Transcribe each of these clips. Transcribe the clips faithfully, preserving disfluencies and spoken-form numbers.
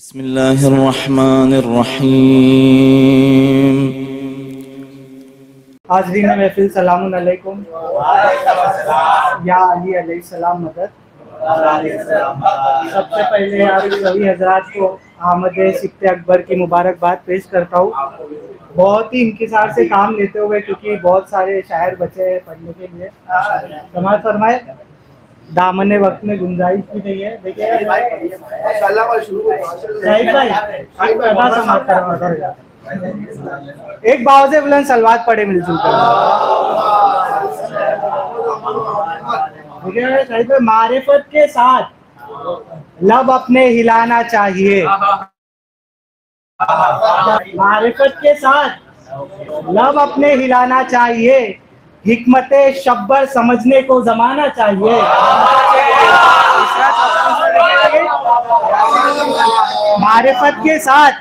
बिस्मिल्लाहिर्रहमानिर्रहीम। हाज़रीन महफ़िल, सलामुन अलैकुम। या अली अलैहिस्सलाम मदद। सबसे पहले आप सभी हजरात को अहमद अकबर की मुबारकबाद पेश करता हूँ। बहुत ही इंकिसार से काम लेते हुए, क्योंकि बहुत सारे शायर बचे हैं पढ़ने के लिए। समाज फरमाए, दामने वक्त में गुंजाइश भी नहीं है। देखिए एक बाव से बुलंद सलवात पढ़े मिलजुल कर। मारिफत के साथ लब अपने हिलाना चाहिए, मारिफत के साथ लब अपने हिलाना चाहिए। हिकमते शब्बर समझने को जमाना चाहिए। मारिफत के साथ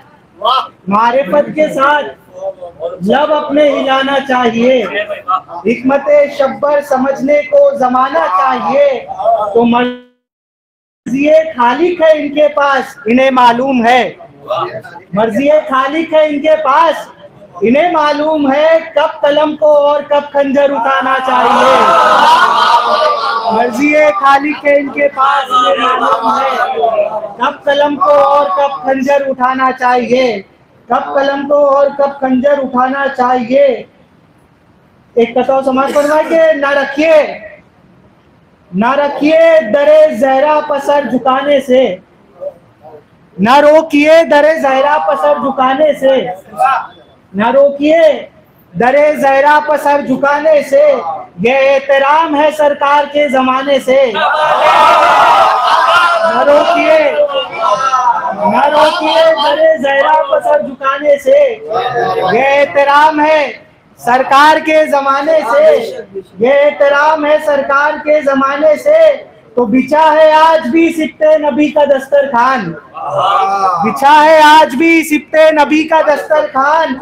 मारिफत के साथ लब अपने हिलाना चाहिए। हिकमते शब्बर समझने को जमाना चाहिए। तो मर्जी खालिक है इनके पास, इन्हें मालूम है। मर्जी खालिक है इनके पास, इन्हें मालूम है। कब कलम को और कब खंजर उठाना चाहिए। मर्जी खाली के इनके पास, इन्हें मालूम है। कब कलम को और कब खंजर उठाना चाहिए। कब कलम को और कब खंजर उठाना चाहिए। एक कताओ समाज फरमाए के, ना रखिए ना रखिए दरे जहरा पर सर झुकाने से, ना रोकिए दरे जहरा पर सर झुकाने से, न रोकिए दरे जहरा पर सर झुकाने से। ये एहतराम है सरकार के जमाने से। न रोकिए न रोकिए दरे जहरा पर सर झुकाने से। ये एहतराम है सरकार के जमाने से। ये एहतराम है सरकार के जमाने से। तो बिछा है आज भी सिफ्ते नबी का दस्तरखान, बिछा है आज भी सिफ्ते नबी का दस्तरखान।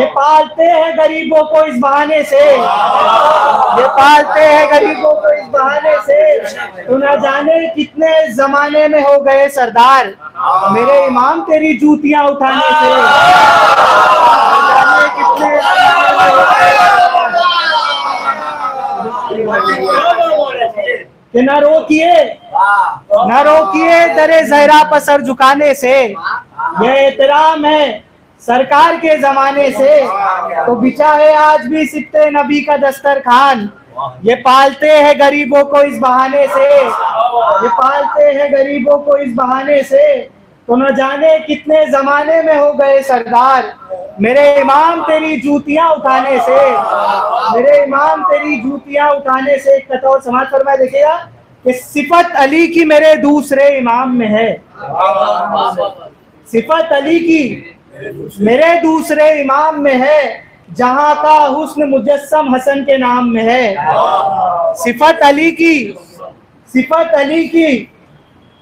ये पालते हैं गरीबों को इस बहाने से, ये पालते हैं गरीबों को इस बहाने से। तो न जाने कितने जमाने में हो गए सरदार, मेरे इमाम तेरी जूतियां उठाने से। न जाने कितने जमाने में हो गए। कि न रोकिए न रोकिए दरे जहरा पर सर झुकाने से। यह एहतराम है सरकार के जमाने से। तो बिछा है आज भी सिफ्ते नबी का दस्तरखान। ये पालते हैं गरीबों को इस बहाने से, ये पालते हैं गरीबों को इस बहाने से। तो न जाने कितने जमाने में हो गए सरदार, मेरे इमाम तेरी जूतियां उठाने से, मेरे इमाम तेरी जूतियां उठाने से। एक कतौर समाज फरमाए, देखिएगा कि सिफत अली की मेरे दूसरे इमाम में है। सिफत अली की मेरे दूसरे इमाम में है। जहां का हुस्न मुजस्सम हसन के नाम में है। सिफत अली की सिफत अली की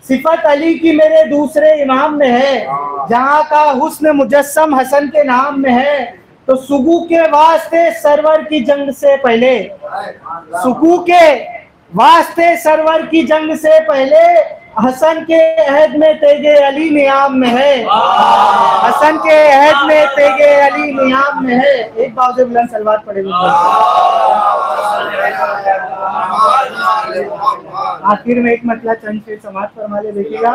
सिफत अली की मेरे दूसरे इमाम में है। जहाँ का हुस्न मुजस्सम हसन के नाम में है। तो सुकू के वास्ते सरवर की जंग से पहले, सुकू के वास्ते सरवर की जंग से पहले, हसन के अहद में तेगे अली नियाम में है। हसन के अहद में तेगे अली नियाम में है। एक बावजे बुलंद सलवात पढ़े। आखिर में एक मतला चंद से समाज फरमा ले, देखिएगा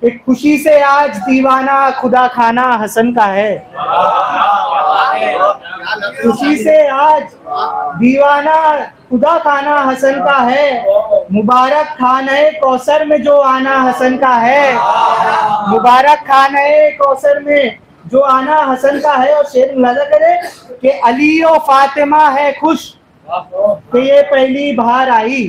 कि खुशी से आज दीवाना खुदा खाना हसन का है। खुशी से आज दीवाना खुदा खाना हसन का है। मुबारक खाने कौसर में जो आना हसन का है। मुबारक खाने कौसर में जो आना हसन का है। और शेर मुलाजा करे कि अली और फातिमा है खुश कि ये पहली बहार आई।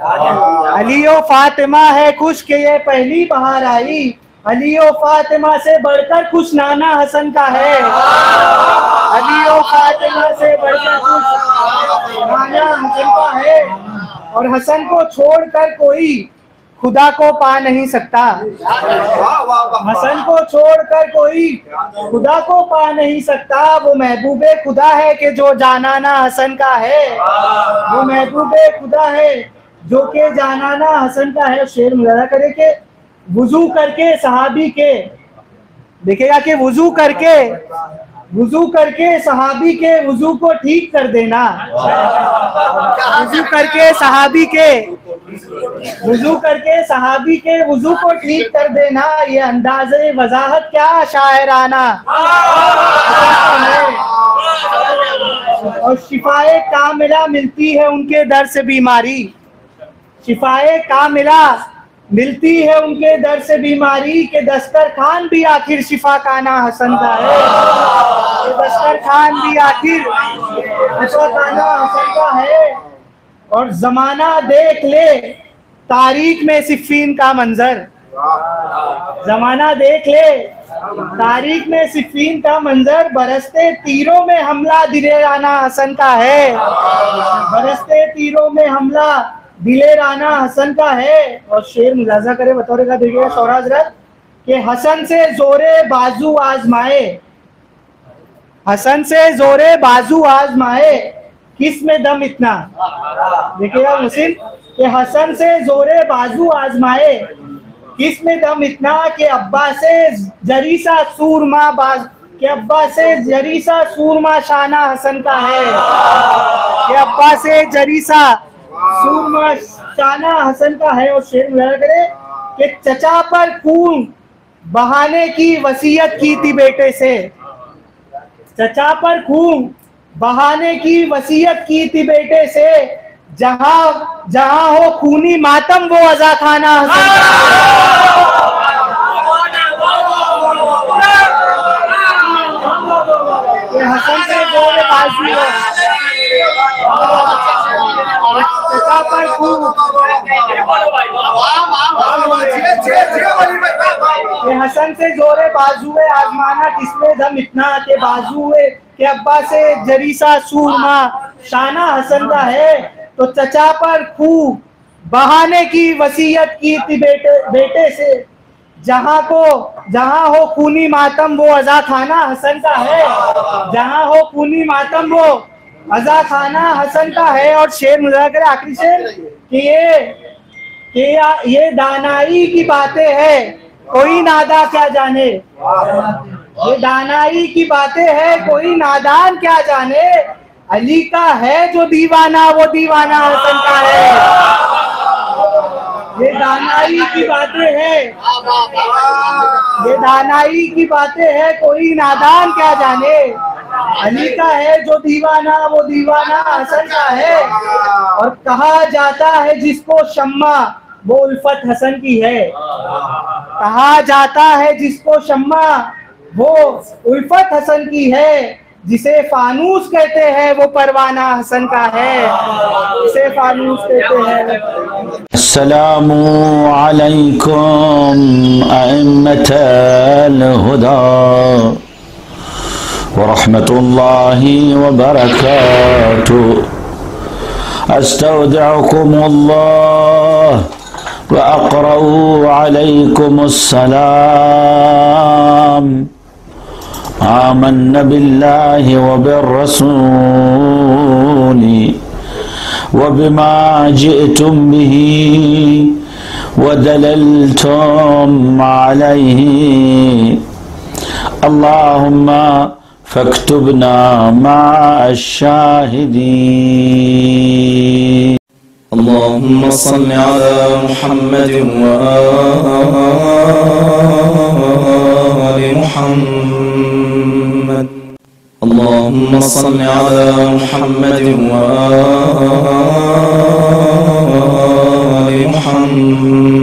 अली और फातिमा है खुश कि ये पहली बहार आई। अली और फातिमा से बढ़कर खुश नाना हसन का है। अली और फातिमा से बढ़कर खुश नाना हसन का है। और हसन को छोड़कर कोई खुदा को पा नहीं सकता। हसन को छोड़कर कोई खुदा को पा नहीं सकता। वो महबूबे खुदा है कि जो जानाना हसन का है। वो महबूबे खुदा है जो के जानाना हसन का है। शेर मुलाजा करे के वुजू करके सहाबी के देखेगा कि वजू करके वजू करके सहाबी के वजू को ठीक कर देना, वजू करके सहाबी के वजू करके सहाबी के वजू को ठीक कर देना, ये अंदाज़े वजाहत क्या शायराना है। और शिफाए कामिला मिलती है उनके दर से बीमारी, शिफाए कामिला मिलती है उनके दर से बीमारी के दस्तर खान भी आखिर शिफा खाना हसन का है, दस्तर खान भी आखिर शिफा खाना हसन का है। और जमाना देख ले तारीख में सिफ़ीन का मंजर, जमाना देख ले तारीख में सिफ़ीन का मंजर, बरसते तीरों में हमला दिले राना हसन का है, बरसते तीरों में हमला दिले राना हसन का है। और शेर मुलाजा करे बतौर का देखिएगा सौराजरत के, हसन से जोरे बाजू आजमाए, हसन से जोरे बाजू आजमाए किस में दम इतना, देखिएगा मुसिन के हसन से जोरे बाजू आजमाए किस में दम इतना, के अब्बा से जरीसा सूरमा बाज के अब्बा से जरीसा सूरमा शाना हसन का है, के अब्बा से जरीसा सूरमा शाना हसन का है। और शेर मुलाजा करे कि चचा पर खून बहाने की वसीयत की थी बेटे से, चचा पर खून बहाने की वसीयत की थी बेटे से, जहां जहां हो खूनी मातम वो अजा खाना हसन का है। हसन से बोले बाजी पर हसन से जोरे बाजुए आजमाना किसमें दम इतना, के बाजुए के अब्बा से जरीसा सूरमा शाना हसन का है। तो चचा पर खूब बहाने की वसीयत की थी बेटे बेटे से, जहाँ को जहाँ हो खूनी मातम वो अजा खाना हसन का है, जहाँ हो खूनी मातम वो अजा खाना हसन का है। और शेर मुलाजा करे आखिरी शेर कि ये कि ये दानाई की बातें है कोई नादा क्या जाने, ये दानाई की बातें है कोई नादान क्या जाने, अली का है जो दीवाना वो दीवाना हसन का है। ये दानाई की बातें है ये दानाई की बातें है कोई नादान क्या जाने, अली का है जो दीवाना वो दीवाना हसन का है। और कहा जाता है जिसको शम्मा वो उल्फत हसन की है, कहा जाता है जिसको शम्मा वो उल्फत हसन की है, जिसे फानूस कहते हैं वो परवाना हसन का है, जिसे फानूस कहते हैं। अस्सलामु अलैकुम अइम्मतल हुदा वरहमतुल्लाहि वबरकातुह। अस्तौदअकुमुल्लाह व अक़रअु अलैकुमुस्सलाम। आमन्ना बिल्लाहि व बिर्रसूलि व बिमा जिअतुम बिहि व दललतुम अलैहि। अल्लाहुम्मा फक्तुबना माअ शाहिदीन। अल्लाहुम्मा सल्लि अला मुहम्मद व आलि मुहम्मद। अल्लाहुम्मा सल्लि अला मुहम्मद व आलि मुहम्मद।